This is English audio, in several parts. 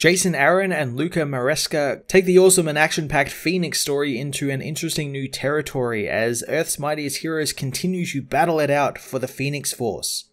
Jason Aaron and Luca Maresca take the awesome and action-packed Phoenix story into an interesting new territory as Earth's mightiest heroes continue to battle it out for the Phoenix Force.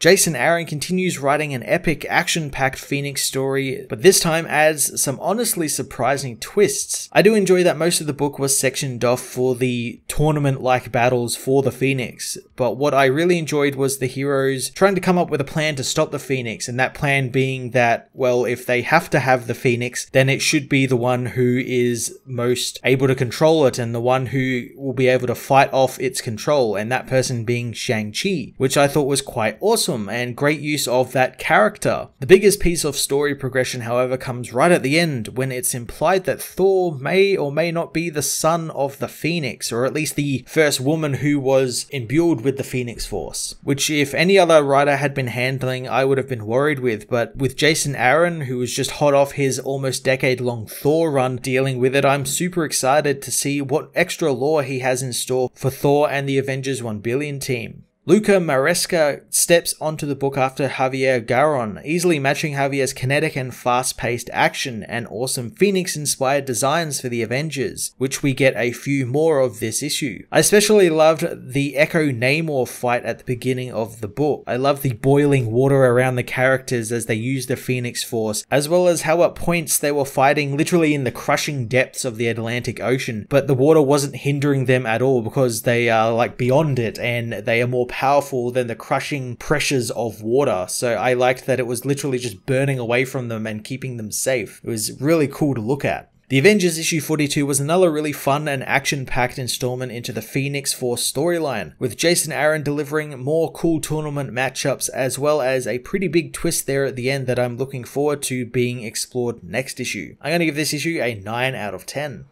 Jason Aaron continues writing an epic, action-packed Phoenix story, but this time adds some honestly surprising twists. I do enjoy that most of the book was sectioned off for the tournament-like battles for the Phoenix, but what I really enjoyed was the heroes trying to come up with a plan to stop the Phoenix, and that plan being that, well, if they have to have the Phoenix, then it should be the one who is most able to control it and the one who will be able to fight off its control, and that person being Shang-Chi, which I thought was quite awesome. And great use of that character. The biggest piece of story progression, however, comes right at the end when it's implied that Thor may or may not be the son of the Phoenix, or at least the first woman who was imbued with the Phoenix Force, which if any other writer had been handling, I would have been worried with, but with Jason Aaron, who was just hot off his almost decade-long Thor run dealing with it, I'm super excited to see what extra lore he has in store for Thor and the Avengers 1 billion team. Luca Maresca steps onto the book after Javier Garon, easily matching Javier's kinetic and fast-paced action and awesome Phoenix-inspired designs for the Avengers, which we get a few more of this issue. I especially loved the Echo Namor fight at the beginning of the book. I love the boiling water around the characters as they use the Phoenix Force, as well as how at points they were fighting literally in the crushing depths of the Atlantic Ocean, but the water wasn't hindering them at all because they are like beyond it and they are more powerful than the crushing pressures of water. So I liked that it was literally just burning away from them and keeping them safe. It was really cool to look at. The Avengers issue 42 was another really fun and action-packed installment into the Phoenix Force storyline, with Jason Aaron delivering more cool tournament matchups as well as a pretty big twist there at the end that I'm looking forward to being explored next issue. I'm going to give this issue a 9 out of 10.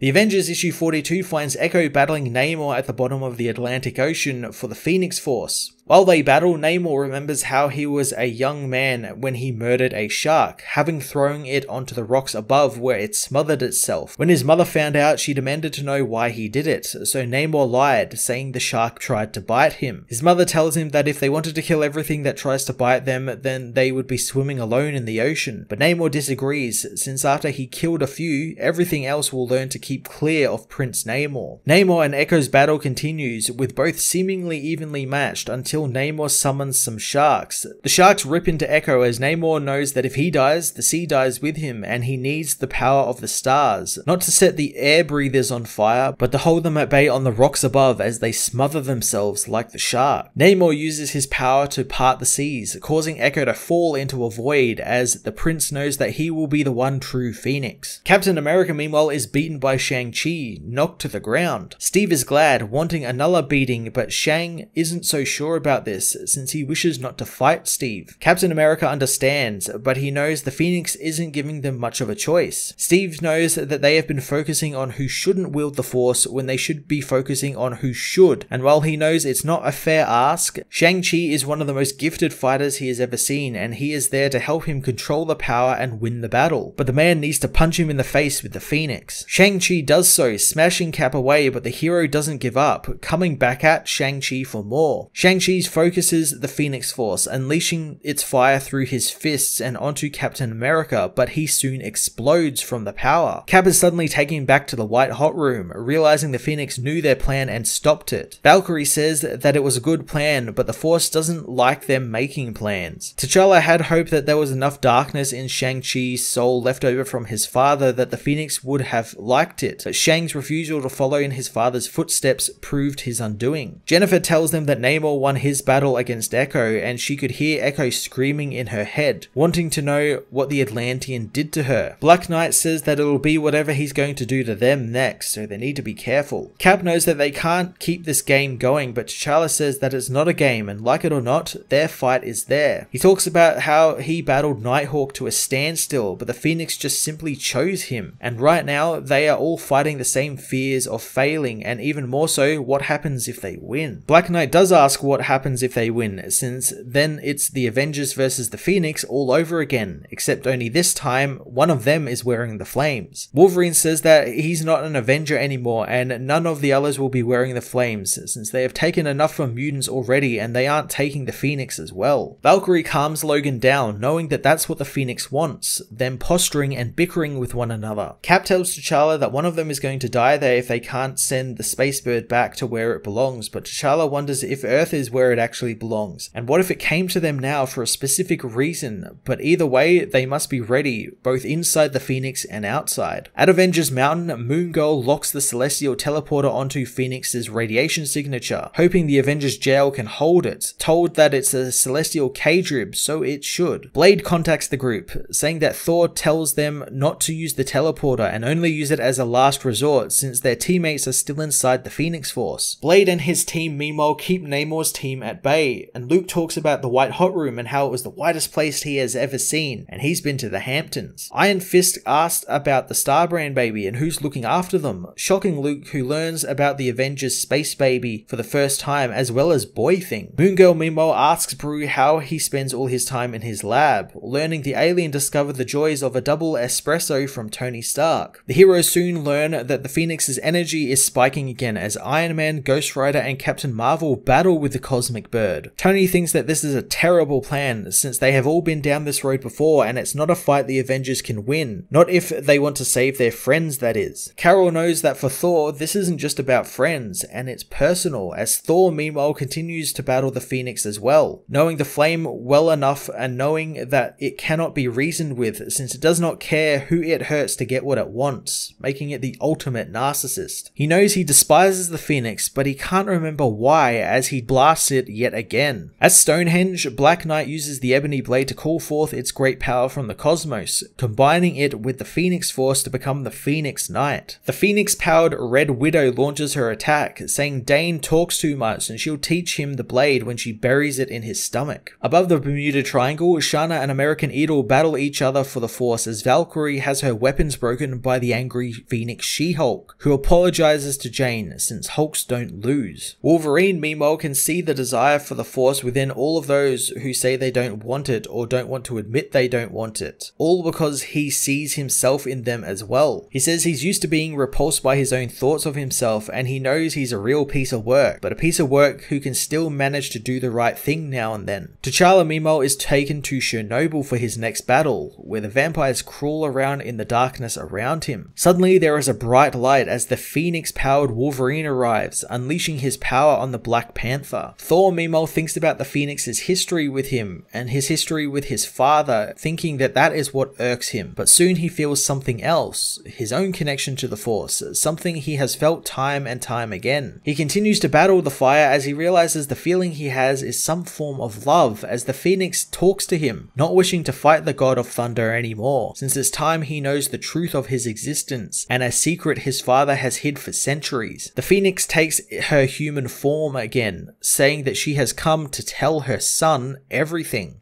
The Avengers issue 42 finds Echo battling Namor at the bottom of the Atlantic Ocean for the Phoenix Force. While they battle, Namor remembers how he was a young man when he murdered a shark, having thrown it onto the rocks above where it smothered itself. When his mother found out, she demanded to know why he did it, so Namor lied, saying the shark tried to bite him. His mother tells him that if they wanted to kill everything that tries to bite them, then they would be swimming alone in the ocean. But Namor disagrees, since after he killed a few, everything else will learn to keep clear of Prince Namor. Namor and Echo's battle continues, with both seemingly evenly matched until Namor summons some sharks. The sharks rip into Echo as Namor knows that if he dies, the sea dies with him, and he needs the power of the stars, not to set the air breathers on fire, but to hold them at bay on the rocks above as they smother themselves like the shark. Namor uses his power to part the seas, causing Echo to fall into a void as the prince knows that he will be the one true Phoenix. Captain America, meanwhile, is beaten by Shang-Chi, knocked to the ground. Steve is glad, wanting another beating, but Shang isn't so sure about this since he wishes not to fight Steve. Captain America understands, but he knows the Phoenix isn't giving them much of a choice. Steve knows that they have been focusing on who shouldn't wield the Force when they should be focusing on who should, and while he knows it's not a fair ask, Shang-Chi is one of the most gifted fighters he has ever seen, and he is there to help him control the power and win the battle, but the man needs to punch him in the face with the Phoenix. Shang-Chi does so, smashing Cap away, but the hero doesn't give up, coming back at Shang-Chi for more. Shang-Chi focuses the Phoenix Force, unleashing its fire through his fists and onto Captain America, but he soon explodes from the power. Cap is suddenly taken back to the White Hot Room, realizing the Phoenix knew their plan and stopped it. Valkyrie says that it was a good plan, but the Force doesn't like them making plans. T'Challa had hoped that there was enough darkness in Shang-Chi's soul left over from his father that the Phoenix would have liked it, but Shang's refusal to follow in his father's footsteps proved his undoing. Jennifer tells them that Namor won his battle against Echo, and she could hear Echo screaming in her head, wanting to know what the Atlantean did to her. Black Knight says that it'll be whatever he's going to do to them next, so they need to be careful. Cap knows that they can't keep this game going, but T'Challa says that it's not a game, and like it or not, their fight is there. He talks about how he battled Nighthawk to a standstill, but the Phoenix just simply chose him, and right now they are all fighting the same fears of failing, and even more so what happens if they win. Black Knight does ask what happens happens if they win, since then it's the Avengers versus the Phoenix all over again, except only this time one of them is wearing the flames. Wolverine says that he's not an Avenger anymore and none of the others will be wearing the flames, since they have taken enough from mutants already and they aren't taking the Phoenix as well. Valkyrie calms Logan down, knowing that that's what the Phoenix wants, them posturing and bickering with one another. Cap tells T'Challa that one of them is going to die there if they can't send the space bird back to where it belongs, but T'Challa wonders if Earth is where it actually belongs, and what if it came to them now for a specific reason, but either way they must be ready, both inside the Phoenix and outside. At Avengers Mountain, Moon Girl locks the Celestial Teleporter onto Phoenix's radiation signature, hoping the Avengers jail can hold it, told that it's a Celestial cage rib, so it should. Blade contacts the group, saying that Thor tells them not to use the teleporter and only use it as a last resort since their teammates are still inside the Phoenix Force. Blade and his team meanwhile keep Namor's team at bay, and Luke talks about the White Hot Room and how it was the whitest place he has ever seen, and he's been to the Hamptons. Iron Fist asks about the Starbrand baby and who's looking after them, shocking Luke, who learns about the Avengers space baby for the first time as well as Boy Thing. Moon Girl meanwhile asks Bruce how he spends all his time in his lab, learning the alien discovered the joys of a double espresso from Tony Stark. The heroes soon learn that the Phoenix's energy is spiking again as Iron Man, Ghost Rider and Captain Marvel battle with the cosmic bird. Tony thinks that this is a terrible plan since they have all been down this road before and it's not a fight the Avengers can win, not if they want to save their friends that is. Carol knows that for Thor this isn't just about friends and it's personal, as Thor meanwhile continues to battle the Phoenix as well, knowing the flame well enough and knowing that it cannot be reasoned with since it does not care who it hurts to get what it wants, making it the ultimate narcissist. He knows he despises the Phoenix but he can't remember why as he blasts it yet again. At Stonehenge, Black Knight uses the ebony blade to call forth its great power from the cosmos, combining it with the Phoenix Force to become the Phoenix Knight. The Phoenix-powered Red Widow launches her attack, saying Dane talks too much and she'll teach him the blade when she buries it in his stomach. Above the Bermuda Triangle, Shana and American Eagle battle each other for the Force as Valkyrie has her weapons broken by the angry Phoenix She-Hulk, who apologizes to Jane since Hulks don't lose. Wolverine meanwhile can see the desire for the Force within all of those who say they don't want it or don't want to admit they don't want it, all because he sees himself in them as well. He says he's used to being repulsed by his own thoughts of himself and he knows he's a real piece of work, but a piece of work who can still manage to do the right thing now and then. T'Challa meanwhile is taken to Chernobyl for his next battle, where the vampires crawl around in the darkness around him. Suddenly there is a bright light as the Phoenix-powered Wolverine arrives, unleashing his power on the Black Panther. Thor meanwhile thinks about the Phoenix's history with him and his history with his father, thinking that that is what irks him, but soon he feels something else, his own connection to the Force, something he has felt time and time again. He continues to battle the fire as he realizes the feeling he has is some form of love, as the Phoenix talks to him, not wishing to fight the God of Thunder anymore, since it's time he knows the truth of his existence and a secret his father has hid for centuries. The Phoenix takes her human form again, saying that she has come to tell her son everything.